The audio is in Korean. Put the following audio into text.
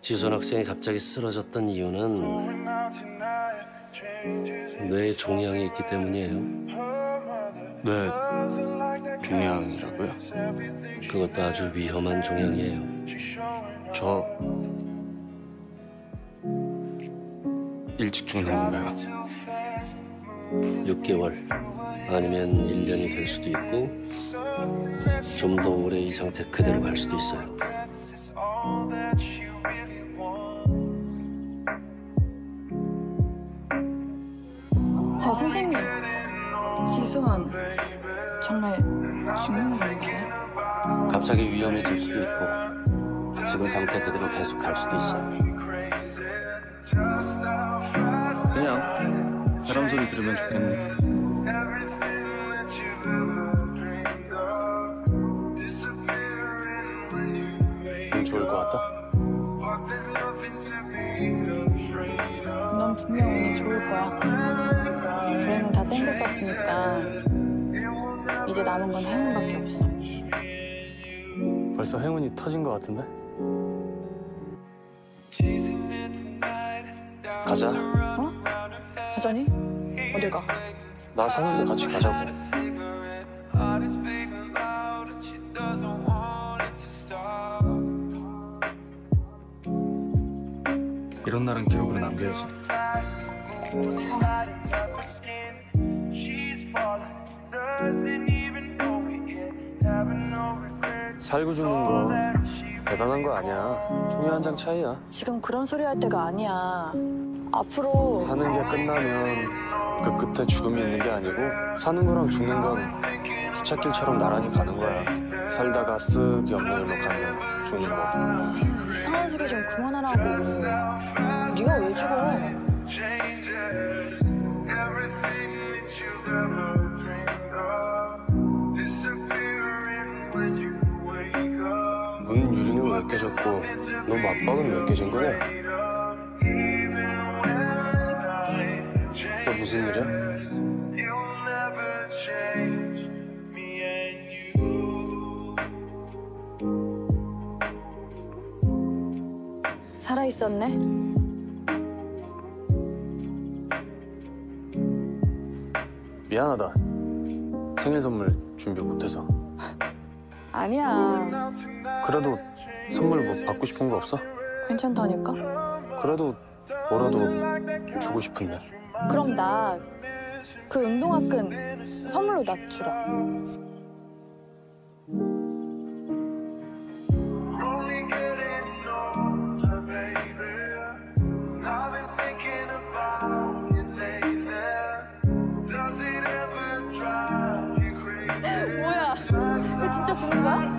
지선 학생이 갑자기 쓰러졌던 이유는 뇌에 종양이 있기 때문이에요. 뇌 종양이라고요? 그것도 아주 위험한 종양이에요. 저 일찍 죽는 건가요? 6개월 아니면 1년이 될 수도 있고 좀 더 오래 이 상태 그대로 갈 수도 있어요. 저 선생님, 지소한 정말 죽는 건가요? 갑자기 위험해질 수도 있고 지금 상태 그대로 계속 갈 수도 있어요. 그냥 사람 소리 들으면 좋겠네. 좀 좋을 것 같다? 넌 분명 오늘 좋을 거야. 불행은 다 땡겼었으니까 이제 남은 건 행운밖에 없어. 벌써 행운이 터진 것 같은데? 가자. 어? 가자니? 어딜 가? 나 사는데 같이 가자고. 이런 날은 기록으로 남겨야지. 살고 죽는 거 대단한 거 아니야. 종이 한 장 차이야. 지금 그런 소리 할 때가 아니야. 앞으로 사는 게 끝나면 그 끝에 죽음이 있는 게 아니고 사는 거랑 죽는 건 기찻길처럼 나란히 가는 거야. 살다가 쓱 옆면으로 가면 죽는 거. 아, 이상한 소리 좀 그만하라고. 네가 왜 죽어? 문 유리는 왜 깨졌고 너 맞박은 왜 깨진 거냐? 너 무슨 일이야? 살아있었네? 미안하다. 생일 선물 준비 못해서. 아니야. 그래도 선물 뭐 받고 싶은 거 없어? 괜찮다니까? 그래도 뭐라도 주고 싶은데. 그럼 나 그 운동화 끈 선물로 나 주라. 진짜 주는 거야?